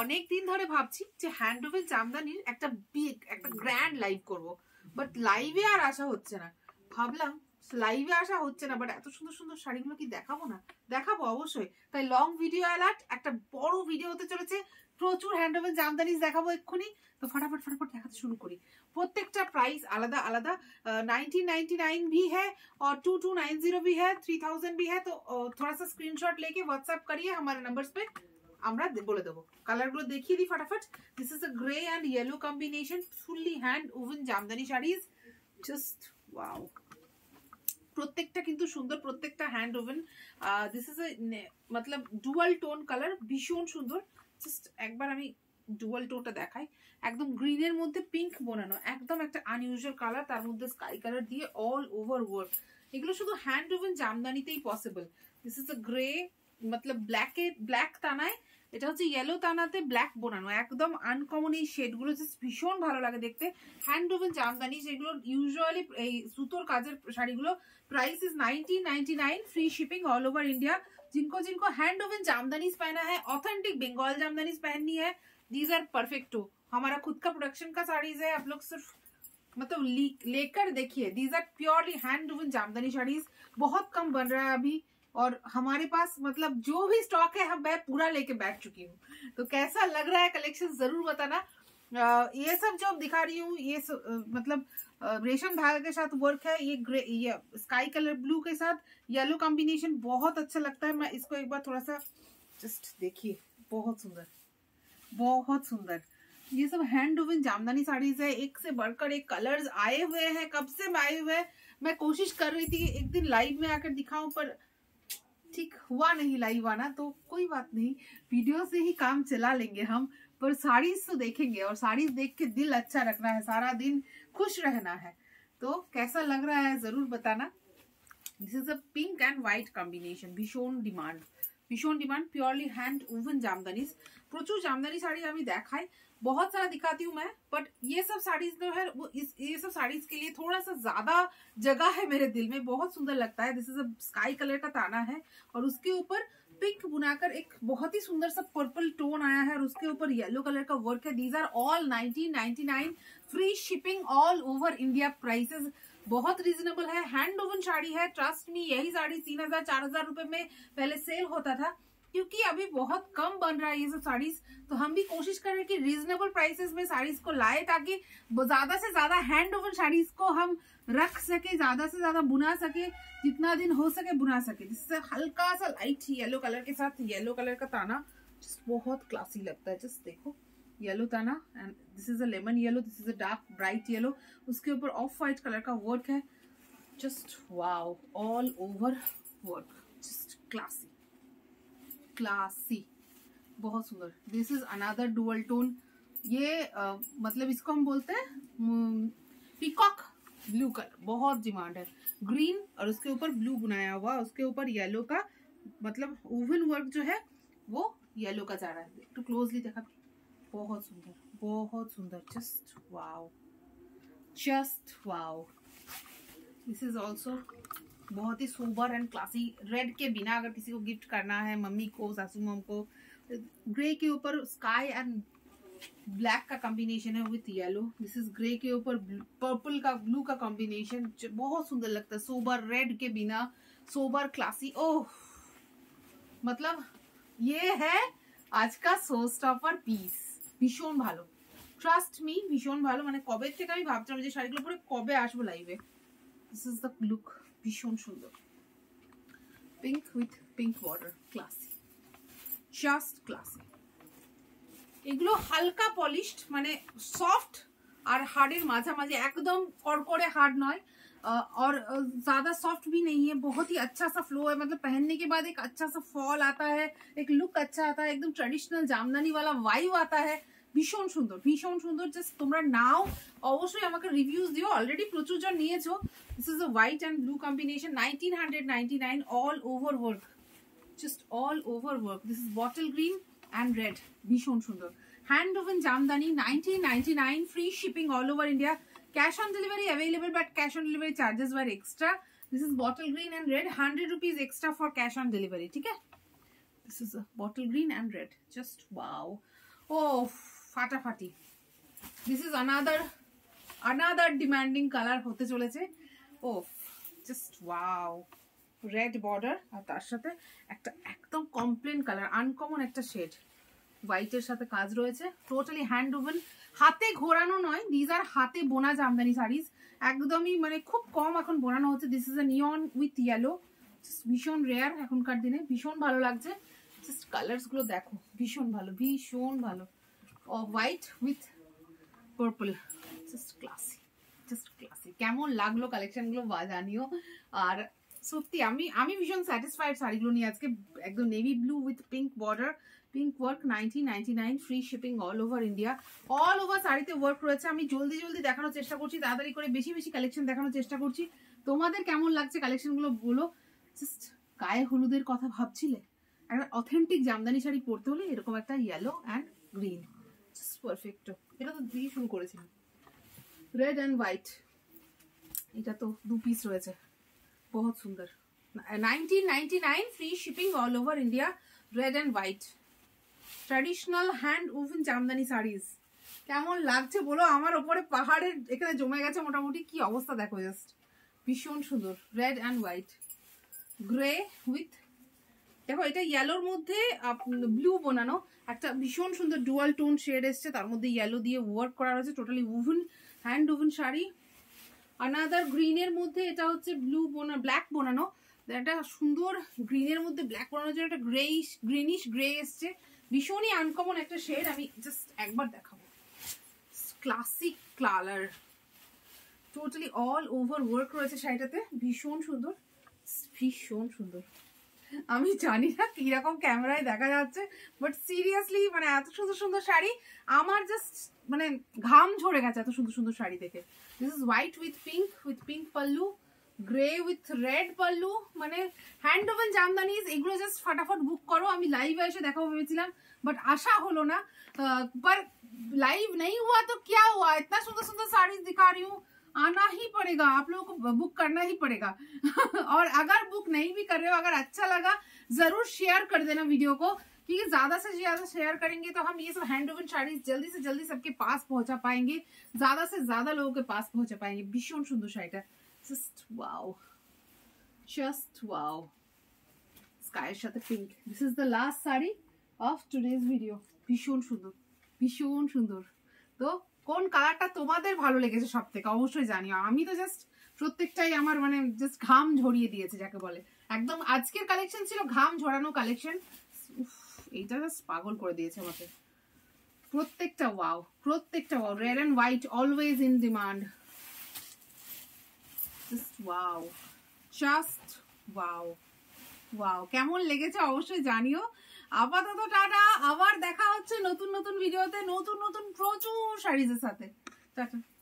अनेक दिन धरे भाबछी जे हैंडवेल जामदानिर एकटा बिग एकटा ग्रैंड लाइव करबो बट लाइवे आर आशा होच्छे ना भाबलाम लाइवे आशा होच्छे ना बट एत सुंदर सुंदर शाड़ीगुलो कि देखाबो ना देखाबो अवश्यई ताई लंग भिडियो अलर्ट एकटा बड़ भिडियो होते चलेछे प्रचुर हैंडवेल जामदानिज देखाबो एखुनी तो फटाफट फटाफट देखाते शुरू करी। प्रत्येकटा प्राइस आलादा आलादा 1999 भी है और 2290 भी है 3000 भी है। तो थोड़ा सा स्क्रीनशॉट लेके व्हाट्सएप करिए हमारे नंबर्स पे আমরা বলে দেব। কালার গুলো দেখিয়ে দিই फटाफट। This is a grey and yellow combination fully hand woven jamdani saris just wow. প্রত্যেকটা কিন্তু সুন্দর, প্রত্যেকটা হ্যান্ড ওভেন। दिस इज मतलब ডুয়াল টোন কালার, ভীষণ সুন্দর। জাস্ট একবার আমি ডুয়াল টোনটা দেখাই। একদম গ্রিন এর মধ্যে পিঙ্ক বোনানো, একদম একটা আনইউজুয়াল কালার, তার মধ্যে স্কাই কালার দিয়ে অল ওভার ওয়ার্ক। এগুলো শুধু হ্যান্ড ওভেন জামদানিতেই possible. This is a grey मतलब ব্ল্যাক এ ব্ল্যাক টানায় এটা হচ্ছে ইয়েলো টানাতে ব্ল্যাক বোনানো, একদম আনকমন। এই শেডগুলো জাস্ট ভীষণ ভালো লাগে দেখতে। হ্যান্ড ওভেন জামদানি যেগুলো ইউজুয়ালি এই সুতোর কাজের শাড়িগুলো price is 1999 free shipping all over India. जिनको जिनको हैंड ओवन जामदानी पहना है, ऑथेंटिक बंगाल जामदानी पहननी है, दीज आर परफेक्ट। हमारा खुद का प्रोडक्शन का साड़ीज है, आप लोग सिर्फ मतलब लेकर देखिए। These are purely hand woven jamdani saris, बहुत कम बन रहा है अभी और हमारे पास मतलब जो भी स्टॉक है हम मैं पूरा लेके बैठ चुकी हूँ। तो कैसा लग रहा है कलेक्शन जरूर बताना। ये सब जो दिखा रही हूँ ये मतलब रेशम धागा के साथ वर्क है। ये ग्रे ये स्काई कलर ब्लू के साथ येलो कॉम्बिनेशन बहुत अच्छा लगता है। मैं इसको एक बार थोड़ा सा जस्ट देखिए, बहुत सुंदर बहुत सुंदर। ये सब हैंड ओवन जामदानी साड़ीज है, एक से बढ़कर एक कलर्स आए हुए हैं। कब से आए हुए हैं, मैं कोशिश कर रही थी कि एक दिन लाइव में आकर दिखाऊं पर ठीक हुआ नहीं लाइव आना। तो कोई बात नहीं, वीडियो से ही काम चला लेंगे हम, पर साड़ीज तो देखेंगे और साड़ीज देख के दिल अच्छा रखना है, सारा दिन खुश रहना है। तो कैसा लग रहा है जरूर बताना। This is a pink and white combination, भीषण डिमांड भीषण demand. Purely hand woven jamdani, प्रचुर जामदानी साड़ी हमें देखाई, बहुत सारा दिखाती हूँ मैं। बट ये सब साड़ीज जो है वो ये सब साड़ीज के लिए थोड़ा सा ज्यादा जगह है मेरे दिल में, बहुत सुंदर लगता है। This is a sky colour का ताना है और उसके ऊपर पिंक बुनाकर एक बहुत ही सुंदर सा पर्पल टोन आया है और उसके ऊपर येलो कलर का वर्क है। These are all 1999 free shipping all over India. Prices बहुत रीजनेबल है। हैंड ओवन साड़ी है, ट्रस्ट मी यही साड़ी 3000-4000 रुपए में पहले सेल होता था, क्योंकि अभी बहुत कम बन रहा है ये सब साड़ीज। तो हम भी कोशिश कर रहे हैं कि रीजनेबल प्राइसेस में साड़ीज को लाए, ताकि ज्यादा से ज्यादा हैंड ओवन साड़ीज को हम रख सके, ज्यादा से ज्यादा बुना सके, जितना दिन हो सके बुना सके। जिससे हल्का सा लाइट येलो कलर के साथ येलो कलर का ताना बहुत क्लासी लगता है। जस्ट देखो येलो ताना and this is a lemon yellow, this is a dark bright yellow, उसके ऊपर ऑफ व्हाइट कलर का वर्क है। Just wow, all over work, just classy classy, बहुत सुंदर। This is another dual tone. ये मतलब इसको हम बोलते हैं पीकॉक ब्लू कलर, बहुत डिमांड है। ग्रीन और उसके ऊपर ब्लू बनाया हुआ, उसके ऊपर येलो का मतलब ओवल वर्क जो है वो येलो का जा रहा है। टू क्लोजली देखा, बहुत सुंदर बहुत सुंदर। Just wow just wow. This is also बहुत ही सोबर एंड क्लासी। रेड के बिना अगर किसी को गिफ्ट करना है, मम्मी को, सासू मम को, ग्रे के ऊपर स्काई एंड ब्लैक का कॉम्बिनेशन है with yellow. This is grey के ऊपर पर्पल का ब्लू का कॉम्बिनेशन, बहुत सुंदर लगता है। सोबर रेड के बिना, सोबर क्लासी। ओह मतलब ये है आज का शो स्टॉपर पीस, भीषण भालो। ट्रस्ट मी भीषण भालो। मैंने कबे থেকে আমি ভাবছিলাম যে শাড়িগুলো পরে কবে আসবো লাইভে। दिस इज द लुक, ভীষণ সুন্দর। Pink with pink border, classy just classy. এগুলো হালকা পলিশড মানে সফট আর হার্ডের মাঝামাঝি, একদম কড়কড়ে हार्ड নয় और ज्यादा सॉफ्ट भी नहीं है। बहुत ही अच्छा सा फ्लो है, मतलब पहनने के बाद एक अच्छा सा फॉल आता है, एक लुक अच्छा आता है, एकदम ट्रेडिशनल जामदानी वाला वाइव आता है। ভীষণ সুন্দর ভীষণ সুন্দর। জাস্ট তোমরা নাও, অবশ্যই আমাকে রিভিউজ দিও। অলরেডি প্রচুর জন নিয়েছো। This is a white and blue combination, 1999 all over work, just all over work. This is bottle green and red, ভীষণ সুন্দর। Hand woven jamdani 1999 free shipping all over India. Cash on delivery available but cash on delivery charges were extra. This is bottle green and red, 100 rupees extra for cash on delivery, ठीक है। This is bottle green and red, just wow. ओ फाटाफाटी this is another demanding colour होते चलेছে ओफ just wow red border और तार साथे एक एकदम कमप्लेन कलर अनकमन एक शेड व्हाइटर साथे काज रयेছে टोटाली हैंड वुवन हाथे घोरानो नय दीज आर हाथे बोना जामदानी साड़ीज एकदम ही माने खूब कम एखन बोनानो होচ্ছে this is a neon with yellow भीषण रेयर एखनकार दिने भीषण भालो लागছে जस्ट कलर्स गुलो देखो भीषण भालो और white with purple just classy কেমন লাগলো কালেকশন গুলো বাজানিও আর সত্যি আমি আমি ভীষণ স্যাটিসফাইড শাড়িগুলো নিয়ে আজকে একদম navy blue with pink border pink work 1999 free shipping all over India all over শাড়িতে ওয়ার্ক রয়েছে আমি জলদি জলদি দেখানোর চেষ্টা করছি তাড়াতাড়ি করে বেশি বেশি কালেকশন দেখানোর চেষ্টা করছি তোমাদের কেমন লাগছে কালেকশন গুলো বলো জাস্ট গায়ে হলুদের কথা ভাবছিলে একটা অথেন্টিক জামদানি শাড়ি পরতে হলে এরকম একটা yellow and green just perfect এটা তো দিয়ে শুরু করেছিলাম रेड एंड व्हाइट इटा तो दो पीस रहे थे बहुत सुंदर 1999 free shipping all over India red and white traditional hand woven jamdani saris केमन लागছে বলো আমার উপরে পাহাড়ে এখানে জমে গেছে মোটামুটি কি অবস্থা দেখো জাস্ট ভীষণ সুন্দর red and white grey with দেখো এটা ইয়েলোর মধ্যে ব্লু বানানো একটা ভীষণ সুন্দর ডুয়াল টোন শেড আসছে তার মধ্যে ইয়েলো দিয়ে ওয়ার্ক করা আছে totally woven hand woven sari another ग्रीनर मध्य ये ब्लू बोना ब्लैक बनानो सुंदर ग्रीनर मध्य ब्लैक बनानोर ग्रेइश ग्रीनिश ग्रे एसছে ভীষণ ही আনকমন একটা শেড আমি জাস্ট একবার দেখাবো classic colour totally all over work রয়েছে শাড়িটাতে ভীষণ সুন্দর আমি জানি না কি রকম ক্যামেরায় দেখা যাচ্ছে বাট সিরিয়াসলি মানে এত সুন্দর সুন্দর শাড়ি আমার জাস্ট মানে ঘাম ঝরে গেছে এত সুন্দর সুন্দর শাড়ি দেখে this is white with pink pallu grey with red pallu মানে হ্যান্ড ওভেন জামদানিজ এগুলো জাস্ট फटाफट বুক করো আমি লাইভে এসে দেখাবো ভেবেছিলাম বাট আশা হলো না পর লাইভ नहीं हुआ तो क्या हुआ इतना सुंदर सुंदर साड़ी दिखा रही हूँ आना ही पड़ेगा आप लोगों को बुक करना ही पड़ेगा और अगर बुक नहीं भी कर रहे हो अगर अच्छा लगा जरूर शेयर कर देना वीडियो को क्योंकि ज्यादा से ज्यादा शेयर करेंगे तो हम ये सब हैंड ओवन साड़ीज जल्दी से जल्दी सबके पास पहुंचा पाएंगे ज्यादा से ज्यादा लोगों के पास पहुंचा पाएंगे भीषण सुंदर शाड़ीटा जस्ट वाओ स्काई साथ pink this is the last sari of today's video भीषण सुंदर तो কোন কালারটা তোমাদের ভালো লেগেছে সবথেকে অবশ্যই জানিও আমি তো জাস্ট প্রত্যেকটাই আমার মানে জাস্ট ঘাম ঝরিয়ে দিয়েছে যাকে বলে একদম আজকের কালেকশন ছিল ঘাম ঝরানো কালেকশন এইটা জাস্ট পাগল করে দিয়েছে আমাকে প্রত্যেকটা wow red and white always in demand just wow কেমন লেগেছে অবশ্যই জানিও আপাতত টাটা আবার দেখা হচ্ছে নতুন নতুন ভিডিওতে নতুন নতুন প্রচুর শাড়ির সাথে টাটা।